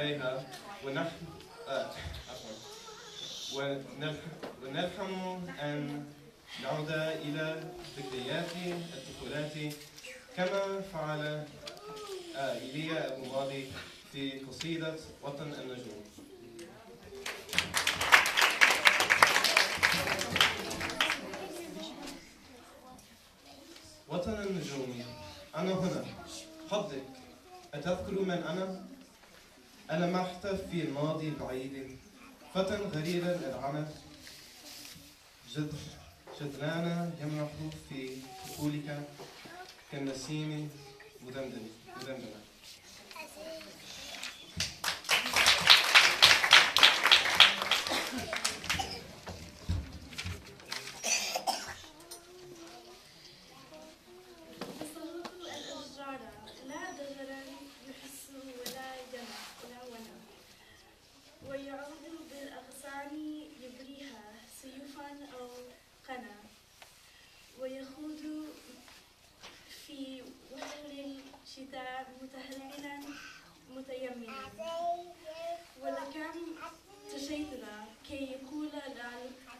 إليها ونلحم أن نعود إلى ذكريات الطفولة كما فعل إيليا أبو ماضي في قصيدة وطن النجوم. وطن النجوم، أنا هنا حظك، أتذكر من أنا؟ ألمحت في الماضي البعيد فتى غريرا العنف، جدرانا يمرح في طفولك كالنسيم مدمدما. ويخوض في وحل الشتاء متهللا متيمما، ولكم تشيطنا كي يقول الناس عن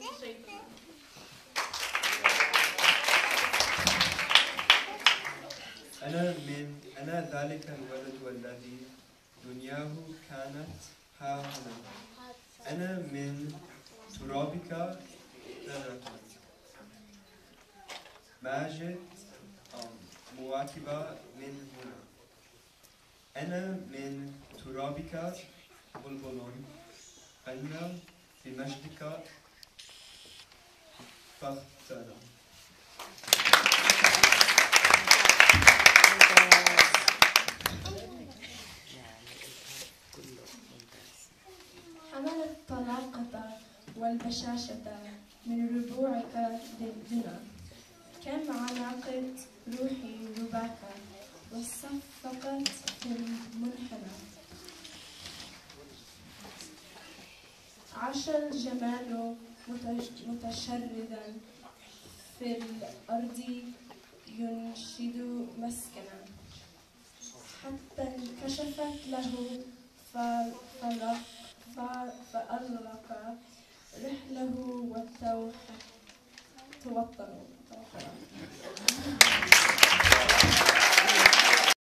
تشيطنا. أنا ذلك الولد الذي دنياه كانت ها هنا، أنا من ترابك ما جئت مواكبة من هنا، أنا من ترابك بلبل، أنا بمجدك فاختنا. حملت الطلاقة والبشاشة من ربوعك ضدنا، كم علاقت روحي رباك وصفقت في المنحنى، عاش الجمال متشردا في الأرض ينشد مسكنا، حتى انكشفت له فألق رحله والتوحد توطنوا.